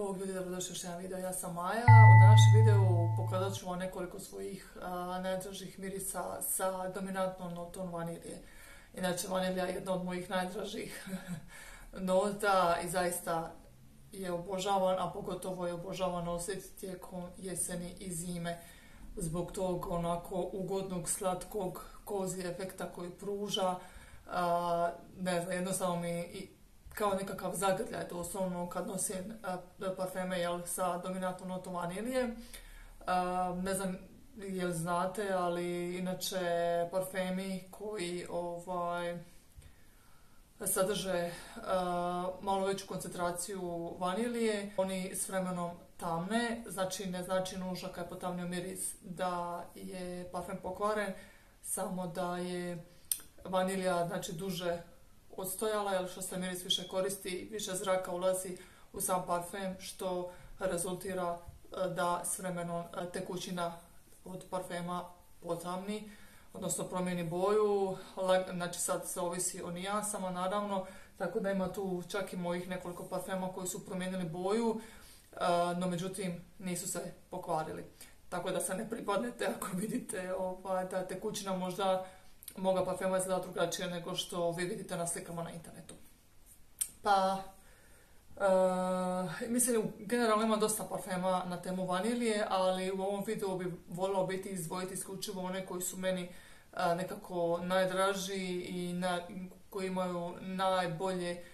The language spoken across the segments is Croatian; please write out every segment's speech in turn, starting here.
Bog ljudi, dobrodošli još jedan video, ja sam Maja. U današnjem videu pokazat ću vam nekoliko svojih najdražih mirisa sa dominantnom notom vanilije. Inače, vanilija je jedna od mojih najdražih nota i zaista je obožavan, a pogotovo je obožavan nositi tijekom jeseni i zime zbog tog onako ugodnog, slatkog kozi efekta koji pruža. Ne znam, jednostavno mi kao nekakav zagrljaj doslovno kad nosim parfeme sa dominantnom notom vanilije. Ne znam jel znate, ali inače parfemi koji sadrže malo veću koncentraciju vanilije, oni s vremenom tamne, znači ne znači nužno kad je potamnio miris da je parfem pokvaren, samo da je vanilija znači duže odstojala, jer što se miris više koristi, više zraka ulazi u sam parfem, što rezultira da s vremenom tekućina od parfema potamni, odnosno promijeni boju, znači sad se ovisi o nijansama naravno, tako da ima tu čak i mojih nekoliko parfema koji su promijenili boju, no međutim nisu se pokvarili. Tako da se ne pripadnete ako vidite da tekućina možda moga parfema izgleda drugačije nego što vi vidite na slikama na internetu. Pa, mislim, generalno ima dosta parfema na temu vanilije, ali u ovom videu bi voljela izdvojiti isključivo one koji su meni nekako najdraži i koji imaju najbolje,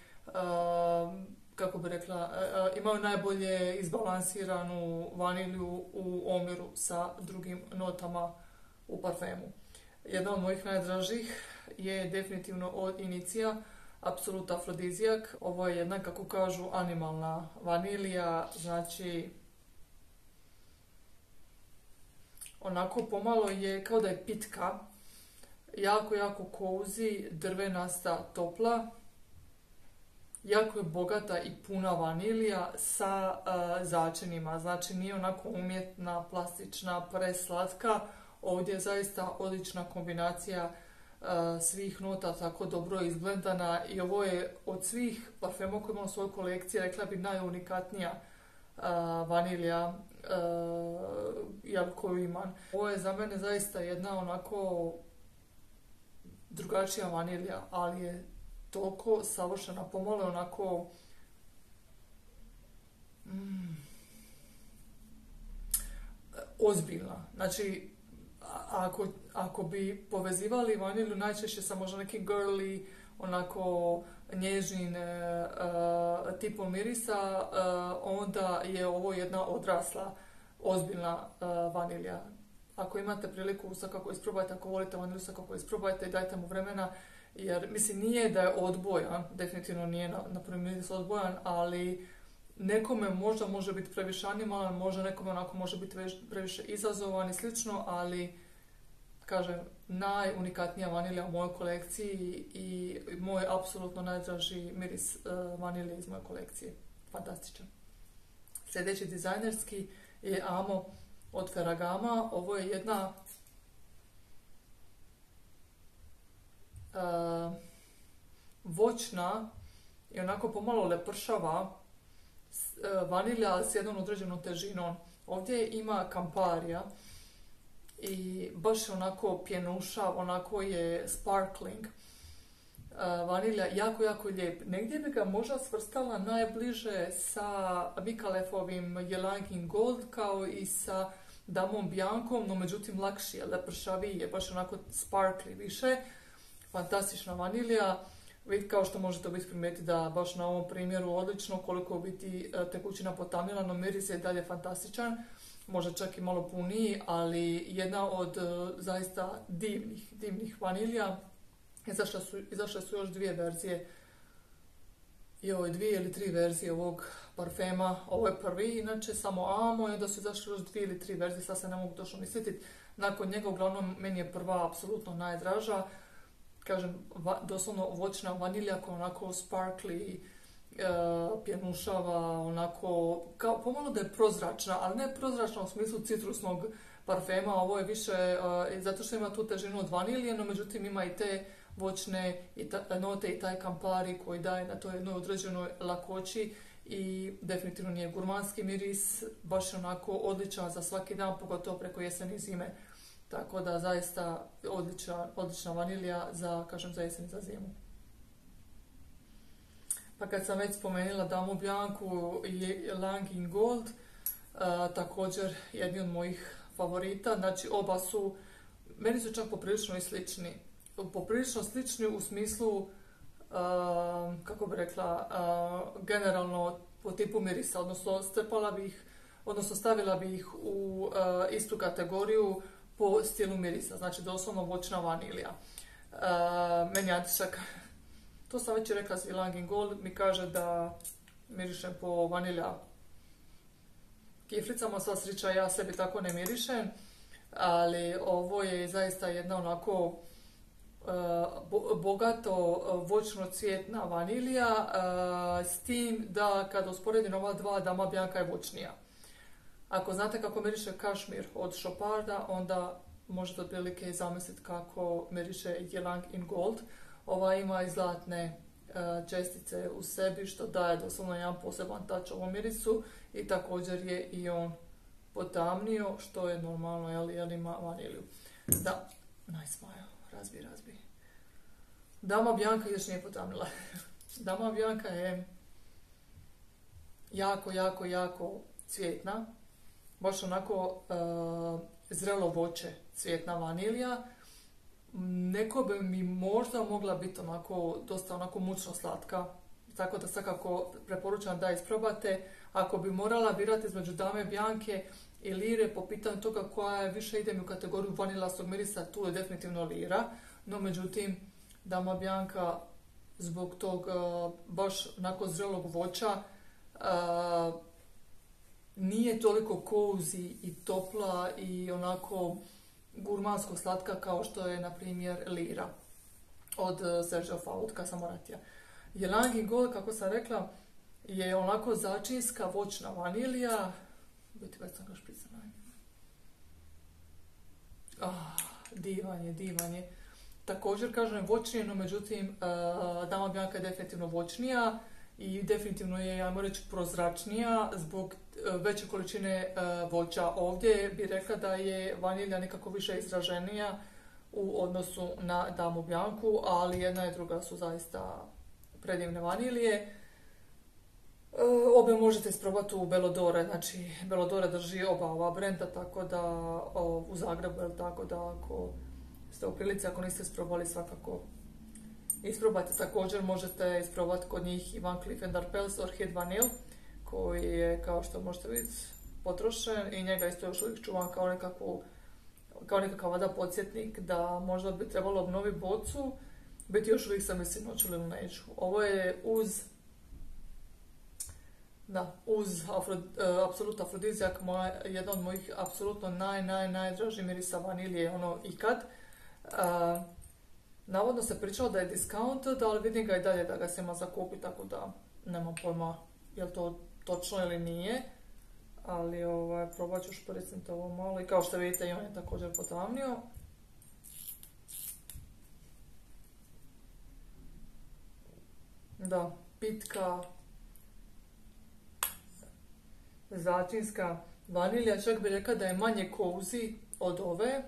kako bi rekla, imaju najbolje izbalansiranu vaniliju u omjeru sa drugim notama u parfemu. Jedna od mojih najdražih je definitivno od Initia, Absolute Aphrodisiac. Ovo je jedna, kako kažu, animalna vanilija, znači onako pomalo je kao da je pitka, jako, jako cozy, drvenasta, topla, jako je bogata i puna vanilija sa začinima, znači nije onako umjetna, plastična, preslatka. Ovdje je zaista odlična kombinacija svih nota, tako dobro izblendana, i ovo je od svih parfema koje imam u svojoj kolekciji, rekla bi, najunikatnija vanilija koju imam. Ovo je za mene zaista jedna onako drugačija vanilija, ali je toliko savršena, pomalo je onako ozbiljna. Znači, ako bi povezivali vanilju najčešće sa možda nekim girly, onako nježnim tipom mirisa, onda je ovo jedna odrasla, ozbiljna vanilja. Ako imate priliku, svakako isprobajte, ako volite vanilju, svakako isprobajte i dajte mu vremena, jer mislim nije da je odbojan, definitivno nije na prvi miris odbojan, ali nekome možda može biti previše animalan, možda nekome onako može biti previše izazovan i slično, ali kažem, najunikatnija vanilija u mojoj kolekciji i moj apsolutno najdraži miris vanilije iz moje kolekcije. Fantastičan. Sljedeći dizajnerski je Amo od Ferragama. Ovo je jedna voćna i onako pomalo lepršava vanilja s jednom određenom težinom. Ovdje ima Camparija i baš je onako pjenuša, onako je sparkling vanilja, jako, jako lijep. Negdje bi ga možda svrstala najbliže sa Micallefovim Ylang in Gold, kao i sa Damom Biancom, no međutim lakši je, lepršaviji je, baš onako sparkli više. Fantastična vanilja. Kao što možete primijetiti da baš na ovom primjeru odlično koliko je biti tekućina potamnila, no miris je dalje fantastičan, možda čak i malo puniji, ali jedna od zaista divnih vanilija. Izašle su još dvije verzije, i ovo je dvije ili tri verzije ovog parfema. Ovo je prvi, inače samo Amo, i onda su izašle još dvije ili tri verzije, sad se ne mogu točno ni sjetiti. Nakon njega, uglavnom, meni je prva apsolutno najdraža. Kažem, doslovno voćna vanilja koja onako sparkli, pjenušava, onako, kao pomalo da je prozračna, ali ne prozračna u smislu citrusnog parfema, ovo je više, zato što ima tu težinu od vanilije, no međutim ima i te voćne note i taj Campari koji daje na toj jednoj određenoj lakoći i definitivno nije gurmanski miris, baš onako odličan za svaki dan, pogotovo preko jeseni i zime. Tako da zaista odlična vanilija za, kažem, za jesen i za zimu. Pa kad sam već spomenula Damu Biancu i Ylang in Gold, također jedni od mojih favorita, znači oba su, meni su čak poprilično i slični. Poprilično slični u smislu, kako bi rekla, generalno po tipu mirisa, odnosno stavila bi ih u istu kategoriju po stilu mirisa, znači doslovno voćna vanilija. Meni Antišak, to sam već rekla s Ylang in Gold, mi kaže da mirišem po vanilja kiflicama, sva srića, ja sebi tako ne mirišem, ali ovo je zaista jedna onako bogato voćno-cvjetna vanilija, s tim da kada usporedim ova dva, Dama Bianca je voćnija. Ako znate kako miriše Kašmir od Choparda, onda možete otprilike zamisliti kako miriše Ylang in Gold. Ova ima i zlatne čestice u sebi, što daje doslovno jedan poseban touch ovom mirisu, i također je i on potamnio, što je normalno, jer ima vaniliju. Da, nice, Maja, razbi. Dama Bianca još nije potamnila. Dama Bianca je jako cvjetna, baš onako zrelo voće, cvjetna vanilija. Neko bi mi možda mogla biti onako, dosta onako mučno slatka, tako da svakako preporučam da isprobate. Ako bi morala birati između Dame Biance i Lire po pitanju toga koja je, više idem u kategoriju vanilastog mirisa, tu je definitivno Lira, no međutim Dama Bianca zbog tog baš onako zrelog voća nije toliko cozy i topla i onako gurmansko slatka kao što je na primjer Lira od Xerjoffa, od Casamoratija. Ylang in Gold, kako sam rekla, je onako začinska voćna vanilija. Biti već sam ga šprica na nju. Divan je. Također kažem voćnije, no međutim Dama Bianca je definitivno voćnija i definitivno je, ja moram reći, prozračnija zbog veće količine voća. Ovdje bih rekla da je vanilija nekako više izraženija u odnosu na Damu Biancu, ali jedna i druga su zaista predivne vanilije. Obe možete isprobati u Bellodore, znači Bellodore drži oba ova brenda, tako da u Zagrebu, tako da ako ste u prilici, ako niste isprobali, svakako isprobajte. Također možete isprobati kod njih i Van Cleef and Arpels Orchidée Vanille, koji je, kao što možete vidjeti, potrošen i njega isto još uvijek čuvam kao nekakav vada podsjetnik da možda bi trebalo obnoviti bocu, biti još uvijek sam mislim hoću ili neću. Ovo je uz Absolute Aphrodisiac, jedan od mojih apsolutno najdražih mirisa vanilije, ono ikad. Navodno se pričalo da je discounted, ali vidim ga i dalje da ga se ima za kupiti, tako da nemam pojma je li to točno ili nije. Ali probat ću špricniti ovo malo i kao što vidite i on je također potamnio. Da, pitka, začinska vanilija, čak bi rekla da je manje cozy od ove.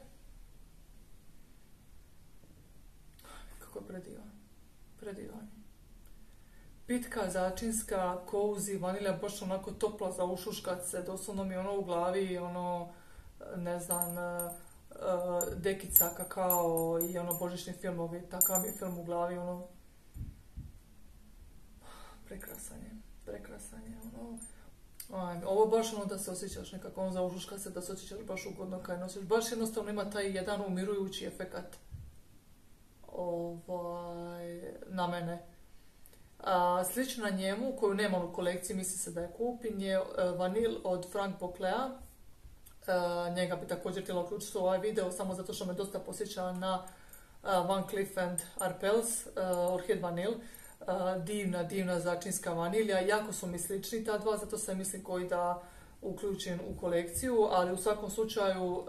Kako je predivan. Pitka, začinska, cozy vanilija, baš onako topla za ušuškat se, doslovno mi je ono u glavi, ono, ne znam, dekica, kakao i ono božićni filmovi, takav mi je film u glavi, ono, prekrasan je, ono. Ovo baš ono da se osjećaš nekako, on zaušuška se, da se osjećaš baš ugodno kaj nosiš. Baš jednostavno ima taj jedan umirujući efekat na mene. Slična njemu, koju nemam u kolekciji, misli se da je kupim, je Vanille od Franck Bocleta. Njega bi također htjela uključiti u ovaj video, samo zato što me dosta posjeća na Van Cleef and Arpels Orchid Vanille. Divna začinska vanilija, jako su mi slični ta dva, zato se mislim koji da uključen u kolekciju, ali u svakom slučaju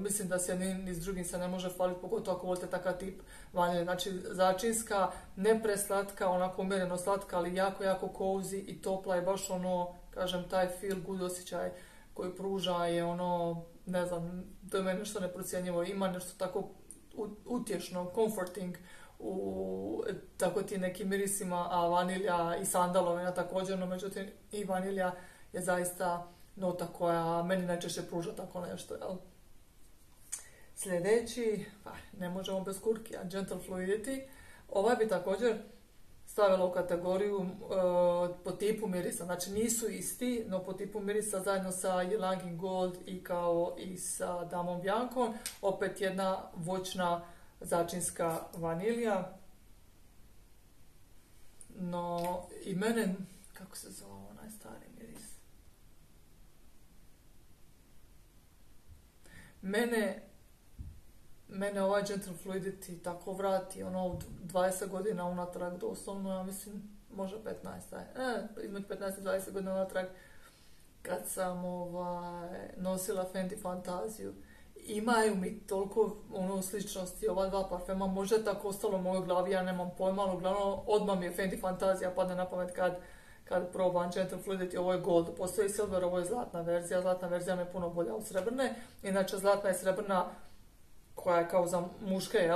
mislim da se ni s drugim se ne može faliti, pogotovo ako volite takav tip vanilje. Znači začinska, ne preslatka, onako umjereno slatka, ali jako, jako cozy i topla i baš ono, kažem, taj feel good osjećaj koji pruža je ono, ne znam, to je nešto neprocjenjivo, ima nešto tako utješno, comforting u tako ti nekim mirisima, a vanilja i sandalovina također, no međutim i vanilja je zaista nota koja meni najčešće pruža tako nešto, jel? Sljedeći, ne možemo bez kurkija, Gentle Fluidity. Ovaj bi također stavila u kategoriju po tipu mirisa, znači nisu isti, no po tipu mirisa zajedno sa Ylang in Gold i kao i sa Damom Biancom. Opet jedna voćna začinska vanilija. No i mene, kako se zove onaj stari miris? Mene ovaj Gentle Fluidity tako vrati, ono, 20 godina unatrag, doslovno, ja mislim, možda 15, između 15 i 20 godina unatrag, kad sam nosila Fendi Fantasiju. Imaju mi toliko ono sličnosti ova dva parfema, možda je tako ostalo u mojoj glavi, ja nemam pojma, ali uglavnom odmah mi je Fendi Fantasija padne na pamet kad probam Gentle Fluidity. Ovo je gold, postoji silver, ovo je zlatna verzija mi je puno bolja od srebrne, inače zlatna i srebrna koja je kao za muške,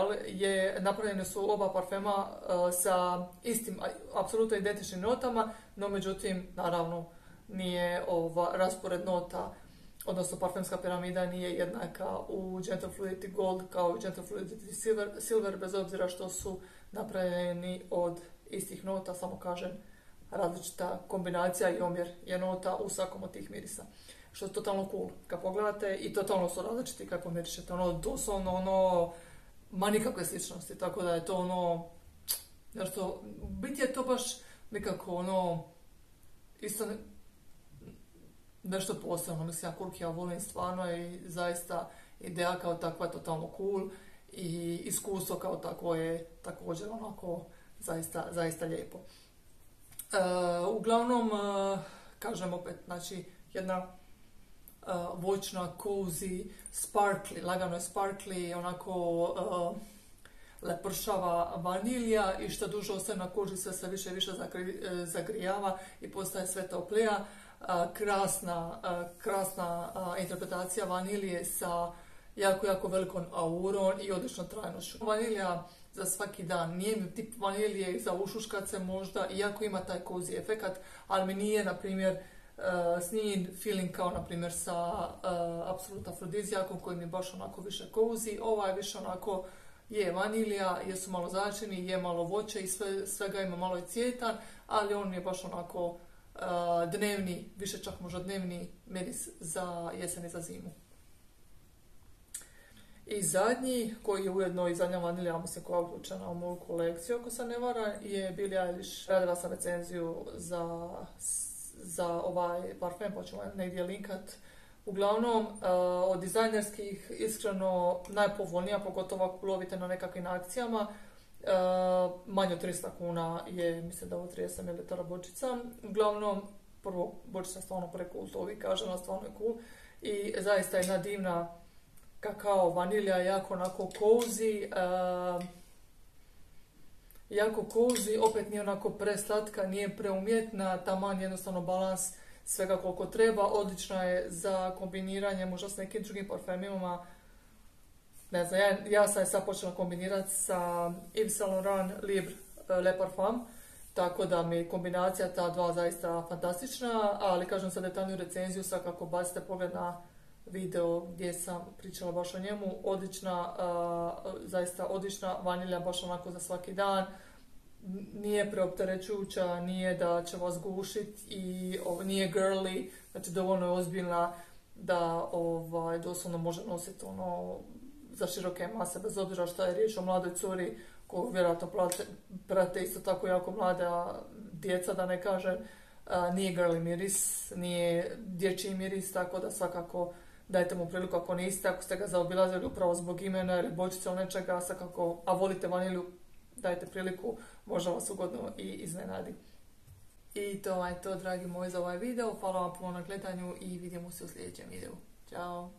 napravljene su oba parfema sa istim, apsolutno identičnim notama, no međutim, naravno, nije raspored nota, odnosno parfemska piramida nije jednaka u Gentle Fluidity Gold kao u Gentle Fluidity Silver, bez obzira što su napravljeni od istih nota, samo kažem, različita kombinacija i omjer je nota u svakom od tih mirisa. Što je totalno cool kad pogledate i totalno su različiti kad pomirišete, ono doslovno ono, ma nikakve sličnosti, tako da je to ono, nešto, biti je to baš nekako ono, isto nešto posebno, mislim ja kurkija volim stvarno i zaista ideja kao takva je totalno cool i iskustvo kao tako je također onako zaista lijepo. Uglavnom, kažem opet, znači jedna voćna, cozy, sparkly, lagano je sparkly, onako lepršava vanilja i što duže ostaje na koži sve se više i više zagrijava i postaje sve toplija. Krasna interpretacija vanilije sa jako, jako velikom aurom i odličnom trajnošću. Vanilija za svaki dan, nije mi tip vanilije za ušuškat se možda, iako ima taj cozy efekat, ali mi nije, na primjer, s njim feeling kao na primjer sa Absolute Aphrodisiacom koji mi je baš onako više cozy, ovaj više onako je vanilija, jesu malo začini, je malo voće i svega ima, malo je cvjetan, ali on je baš onako dnevni, više čak možda dnevni miris za jesen i za zimu. I zadnji, koji je ujedno i zadnja vanilija, mislim koja je uključena u moju kolekciju ako se ne vara, je Billie Eilish. Radila sam recenziju za ovaj parfem, pa ću vam negdje linkat. Uglavnom, od dizajnerskih iskreno najpovoljnija, pogotovo ako lovite na nekakvim akcijama, manje od 300 kuna je, mislim da ovo 30 ml bočica. Uglavnom, prvo, bočica stvarno precool, to vi kažena, stvarno je cool. I zaista jedna divna kakao vanilija, jako onako cozy. Jako cozy, opet nije onako preslatka, nije preumjetna, taman jednostavno balans svega koliko treba. Odlična je za kombiniranje možda s nekim drugim parfemima. Ne znam, ja sam je sad počela kombinirati sa Yves Saint Laurent Libre Le Parfum, tako da mi je kombinacija ta dva zaista fantastična, ali kažem sa detaljnu recenziju, sad kako bacite pogled na video gdje sam pričala baš o njemu, odlična, zaista odlična vanilja, baš onako za svaki dan, nije preopterećuća, nije da će vas gušiti i nije girly, znači dovoljno je ozbiljna da doslovno može nositi ono za široke mase, bez obzira što je riječ o mladoj curi koju vjerojatno prate isto tako jako mlada djeca, da ne kažem, nije girly miris, nije dječji miris, tako da svakako dajte mu priliku ako niste, ako ste ga zaobilazili upravo zbog imena ili bočice ili nečega, a volite vanilju, dajte priliku, možda vas ugodno i iznenadi. I to je to, dragi moji, za ovaj video. Hvala vam puno na gledanju i vidimo se u sljedećem videu. Ćao!